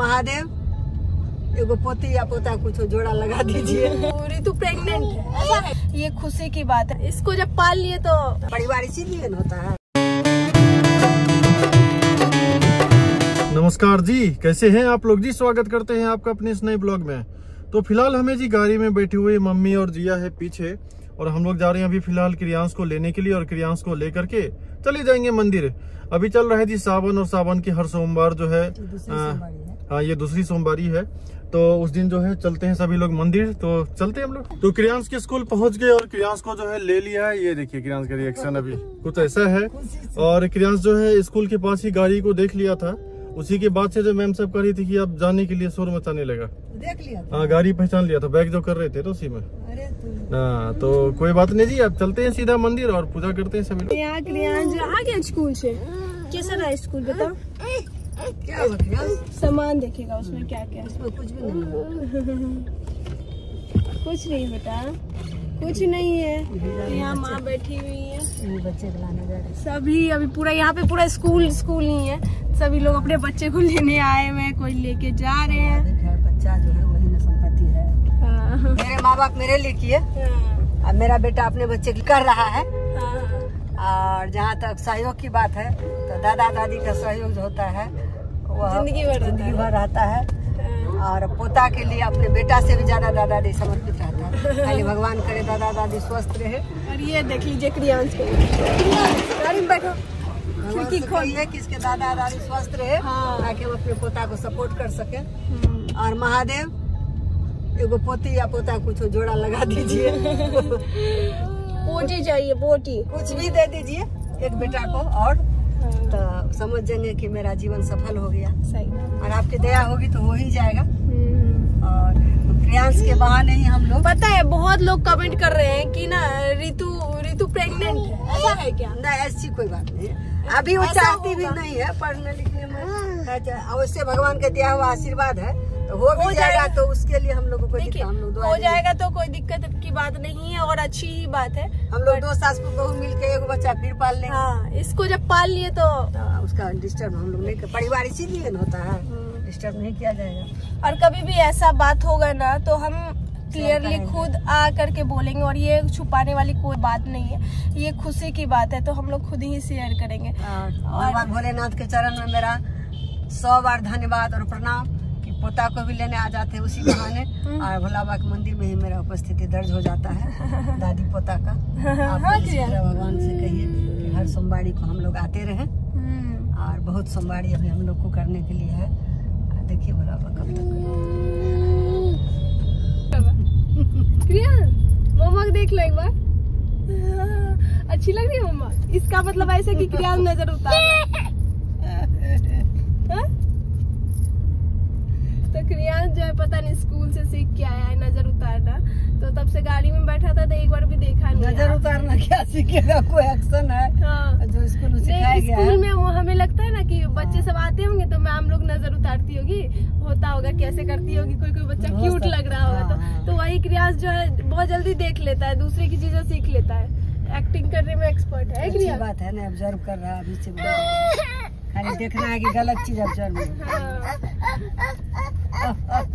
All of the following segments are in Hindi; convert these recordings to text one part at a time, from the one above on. महादेव, एगो पोती या पोता कुछ जोड़ा लगा दीजिए। रितु प्रेग्नेंट है, ऐसा है, ये खुशी की बात है। इसको जब पाल लिए तो परिवार इसीलिए न होता है। नमस्कार जी, कैसे हैं आप लोग जी, स्वागत करते हैं आपका अपने इस नए ब्लॉग में। तो फिलहाल हमें जी गाड़ी में बैठी हुई मम्मी और जिया है पीछे, और हम लोग जा रहे हैं अभी फिलहाल क्रियांश को लेने के लिए, और क्रियांश को लेकर के चले जाएंगे मंदिर। अभी चल रहा है जी सावन, और सावन की हर सोमवार जो है, हाँ ये दूसरी सोमवारी है, तो उस दिन जो है चलते हैं सभी लोग मंदिर। तो चलते हैं हम लोग। तो क्रियांश के स्कूल पहुंच गए और क्रियांश को जो है ले लिया है। ये देखिए क्रियांश का रिएक्शन अभी कुछ ऐसा है। और क्रियांश जो है स्कूल के पास ही गाड़ी को देख लिया था, उसी के बाद से जो मैम साहब कह रही थी कि आप जाने के लिए शोर मचाने लगा, देख लिया था। गाड़ी पहचान लिया था, बैग जो कर रहे थे तो उसी में। अरे हाँ, तो कोई बात नहीं जी, आप चलते हैं सीधा मंदिर और पूजा करते हैं सभी लोग। स्कूल से कैसा रहा स्कूल, बताओ क्या सामान देखेगा उसमें क्या क्या, उसमें कुछ भी नहीं, कुछ नहीं बेटा, कुछ नहीं है। यहाँ माँ बैठी हुई है, बच्चे सभी अभी पूरा यहाँ पे पूरा स्कूल ही है। सभी लोग अपने बच्चे को लेने आए हुए हैं, कोई लेके जा रहे हैं। बच्चा जो है वही ना संपत्ति है। हाँ। मेरे माँ बाप मेरे लिए किए, हाँ। अब मेरा बेटा अपने बच्चे की कर रहा है, हाँ। और जहाँ तक सहयोग की बात है तो दादा दादी का सहयोग जो होता है वह जिंदगी भर रहता है। और पोता के लिए अपने बेटा से भी ज्यादा दादा दादी समर्पित रहता है। खाली भगवान करे दादा दादी स्वस्थ रहे। और ये देख लीजिए क्रियांश को, क्योंकि खोलिए कि इसके दादा दादी स्वस्थ रहे, हाँ। ताकि वो अपने पोता को सपोर्ट कर सके। और महादेव, एगो पोती या पोता कुछ जोड़ा लगा दीजिए। पोटी चाहिए, पोटी कुछ भी दे दीजिए एक बेटा को, और तो समझ जाएंगे कि मेरा जीवन सफल हो गया। सही। और आपकी दया होगी तो हो ही जाएगा। और क्रियांश के बहाने ही हम लोग, पता है बहुत लोग कमेंट कर रहे हैं कि ना रितु प्रेग्नेंट है, ऐसा है क्या? ना ऐसी कोई बात नहीं है, अभी वो चाहती भी नहीं है पढ़ने लिखने में, अवश्य भगवान का दिया हुआ आशीर्वाद है तो हो जाएगा। तो उसके लिए हम लोगों को हो जाएगा तो कोई दिक्कत की बात नहीं है, और अच्छी ही बात है। हम लोग दो सास बहू मिल के एक बच्चा फिर पाल लेंगे, हाँ। इसको जब पाल लिए तो उसका डिस्टर्ब हम लोग नहीं कर, परिवार इसीलिए होता है, डिस्टर्ब नहीं किया जाएगा। और कभी भी ऐसा बात होगा ना तो हम क्लियरली खुद आ करके बोलेंगे, और ये छुपाने वाली कोई बात नहीं है, ये खुशी की बात है, तो हम लोग खुद ही शेयर करेंगे। और भोलेनाथ के चरण में मेरा 100 बार धन्यवाद और प्रणाम कि पोता को भी लेने आ जाते हैं उसी बहाने, और भोला बाबा के मंदिर में ही मेरा उपस्थिति दर्ज हो जाता है, दादी पोता का। आप भगवान से कहिए कि हर सोमवारी को हम लोग आते रहे, और बहुत सोमवारी अभी हम लोग को करने के लिए है। देखिए भोला बाबा कब तक। मम्मा को देख लो एक बार, अच्छी लग रही है मम्मा। इसका मतलब ऐसे कि क्रियांश नजर उतार तो क्रियांश जो है पता नहीं स्कूल से सीख के आया है नजर उतारना, तो तब से गाड़ी में बैठा था तो एक बार भी देखा नहीं। नजर उतारना क्या सीखेगा, कोई एक्शन है, हाँ। जो स्कूल में वो हमें लगता है ना कि बच्चे सब आते होंगे तो मैम लोग नजर उतारती होगी, होता होगा कैसे करती होगी, कोई कोई बच्चा क्यूट लग रहा होगा तो वही क्रियांश जो है बहुत जल्दी देख लेता है, दूसरे की चीजें सीख लेता है, एक्टिंग करने में एक्सपर्ट है। अच्छी बात है ना, ऑब्जर्व कर रहा है, खाली देखना है कि गलत चीज ऑब्जर्व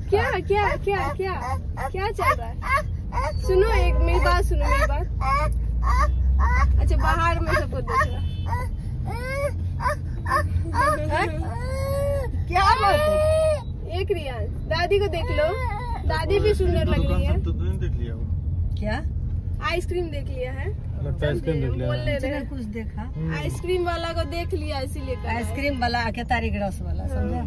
क्या क्या क्या क्या क्या चल रहा है। सुनो एक मेरी बात, सुनो मेरी बात, अच्छा बाहर में सबको देख रहा क्या बात है। एक क्रियांश दादी को देख लो, दादी भी सुंदर लग रही है। तो देख लिया क्या, आइसक्रीम देख लिया है, आइसक्रीम देख लिया, बोल रहे कुछ देखा, आइसक्रीम वाला को देख लिया, इसीलिए आइसक्रीम वाला आके तारीख रस वाला, समझा।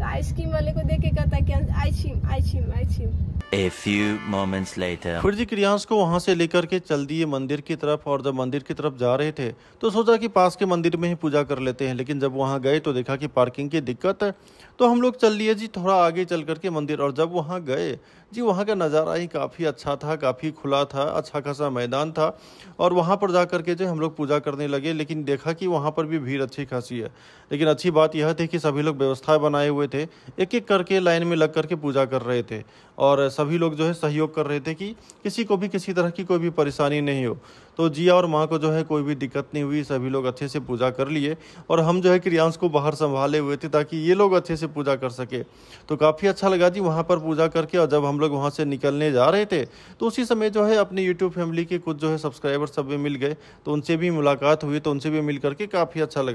तो आइसक्रीम वाले को देख के कहता है क्या, ice cream ice cream ice cream. A few moments later. फिर जी क्रियांश को वहाँ से लेकर के चल दिए मंदिर की तरफ, और जब मंदिर की तरफ जा रहे थे तो सोचा कि पास के मंदिर में ही पूजा कर लेते हैं, लेकिन जब वहाँ गए तो देखा कि पार्किंग की दिक्कत है, तो हम लोग चल लिए जी थोड़ा आगे चल करके मंदिर। और जब वहाँ गए जी, वहाँ का नज़ारा ही काफ़ी अच्छा था, काफ़ी खुला था, अच्छा खासा मैदान था, और वहाँ पर जा कर के जो हम लोग पूजा करने लगे, लेकिन देखा कि वहाँ पर भी भीड़ अच्छी खासी है। लेकिन अच्छी बात यह थी कि सभी लोग व्यवस्था बनाए हुए थे, एक एक करके लाइन में लग करके पूजा कर रहे थे, और सभी लोग जो है सहयोग कर रहे थे कि किसी को भी किसी तरह की कोई भी परेशानी नहीं हो। तो जिया और माँ को जो है कोई भी दिक्कत नहीं हुई, सभी लोग अच्छे से पूजा कर लिए और हम जो है क्रियांश को बाहर संभाले हुए थे ताकि ये लोग अच्छे से पूजा कर सके। तो काफ़ी अच्छा लगा जी वहाँ पर पूजा करके। और जब हम लोग वहाँ से निकलने जा रहे थे तो उसी समय जो है अपनी यूट्यूब फैमिली के कुछ जो है सब्सक्राइबर सब भी मिल गए, तो उनसे भी मुलाकात हुई, तो उनसे भी मिल करके काफ़ी अच्छा लगा।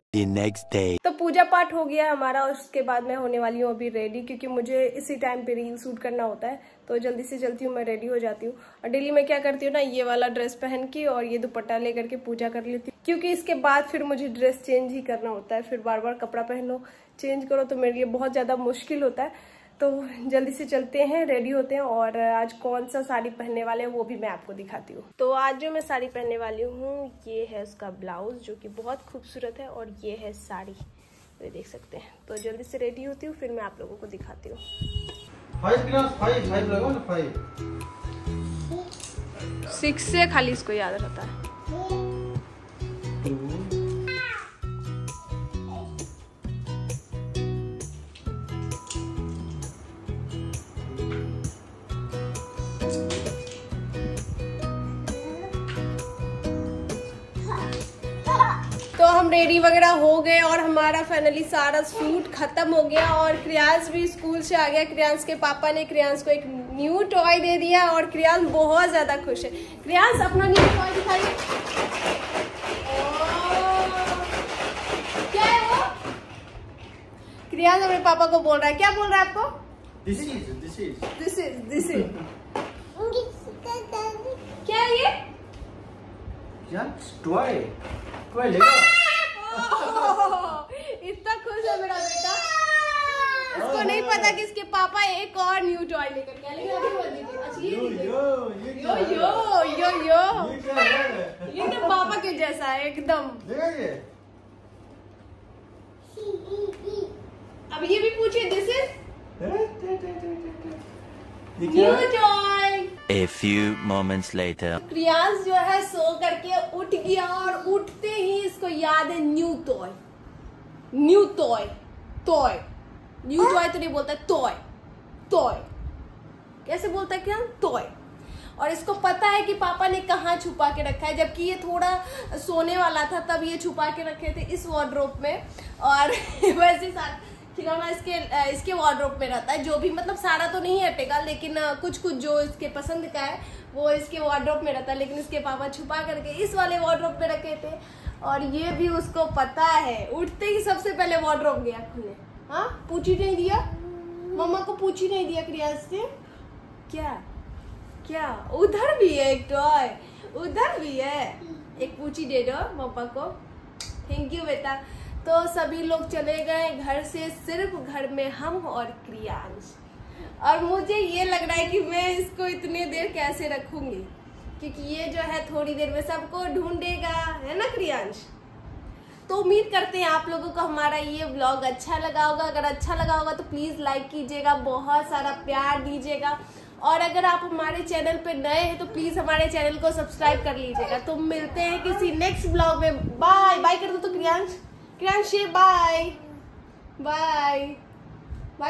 तो पूजा पाठ हो गया हमारा, उसके बाद मैं होने वाली हूँ अभी रेडी, क्योंकि मुझे इसी टाइम पे रील शूट करना होता है, तो जल्दी से जल्दी मैं रेडी हो जाती हूँ। और डेली मैं क्या करती हूँ ना, ये वाला ड्रेस पहन के और ये दुपट्टा लेकर के पूजा कर लेती हूँ, क्योंकि इसके बाद फिर मुझे ड्रेस चेंज ही करना होता है, फिर बार बार कपड़ा पहनो चेंज करो तो मेरे लिए बहुत ज़्यादा मुश्किल होता है। तो जल्दी से चलते हैं, रेडी होते हैं और आज कौन सा साड़ी पहनने वाले हैं वो भी मैं आपको दिखाती हूँ। तो आज जो मैं साड़ी पहनने वाली हूँ ये है उसका ब्लाउज जो कि बहुत खूबसूरत है, और ये है साड़ी, तो देख सकते हैं। तो जल्दी से रेडी होती हूँ, फिर मैं आप लोगों को दिखाती हूँ। सिक्स से खाली इसको याद रहता है। तो हम रेडी वगैरह हो गए और हमारा फाइनली सारा शूट खत्म हो गया और क्रियांश भी स्कूल से आ गया। क्रियांश के पापा ने क्रियांश को एक न्यू टॉय दे दिया और क्रियांश बहुत ज़्यादा खुश है। क्रियांश अपना न्यू टॉय दिखाइए। क्या है वो? क्रियांश अपने पापा को बोल रहा है, क्या बोल रहा है आपको? दिस इज क्या है ये? टॉय लेगा। इतना खुश है मेरा बेटा, इसको नहीं पता कि इसके पापा एक और न्यू टॉय लेकर क्या यो तो पापा के जैसा है एकदम। अब ये भी पूछिए this is new toy. A few moments later Kriyansh जो है सो करके उठ गया और उठते ही इसको याद है न्यू टॉय तो नहीं बोलता, टॉय कैसे बोलता है क्या? टॉय। और इसको पता है कि पापा ने कहाँ छुपा के रखा है, जबकि ये थोड़ा सोने वाला था तब ये छुपा के रखे थे इस वार्डरोब में, और वैसे साथ खिलौना इसके वार्डरोब में रहता है। जो भी मतलब सारा तो नहीं हटेगा, लेकिन कुछ कुछ जो इसके पसंद का है वो इसके वार्डरोब में रहता है, लेकिन इसके पापा छुपा करके इस वाले वार्डरोब में रखे थे। और ये भी उसको पता है, उठते ही सबसे पहले वार्डरोब गया खुले। हाँ, पूछी नहीं दिया मम्मा को, पूछी नहीं दिया क्रियांश ने। क्या उधर भी है एक टॉय, उधर भी है एक, पूछी दे दो मम्मा को। थैंक यू बेटा। तो सभी लोग चले गए घर से, सिर्फ घर में हम और क्रियांश। और मुझे ये लग रहा है कि मैं इसको इतनी देर कैसे रखूंगी, क्योंकि ये जो है थोड़ी देर में सबको ढूंढेगा, है ना क्रियांश? तो उम्मीद करते हैं आप लोगों को हमारा ये व्लॉग अच्छा लगा होगा। अगर अच्छा लगा होगा तो प्लीज़ लाइक कीजिएगा, बहुत सारा प्यार दीजिएगा। और अगर आप हमारे चैनल पे नए हैं तो प्लीज़ हमारे चैनल को सब्सक्राइब कर लीजिएगा। तो मिलते हैं किसी नेक्स्ट व्लॉग में। बाय बाय कर दो तो क्रियांश ये बाय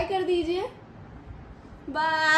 कर दीजिए, बाय।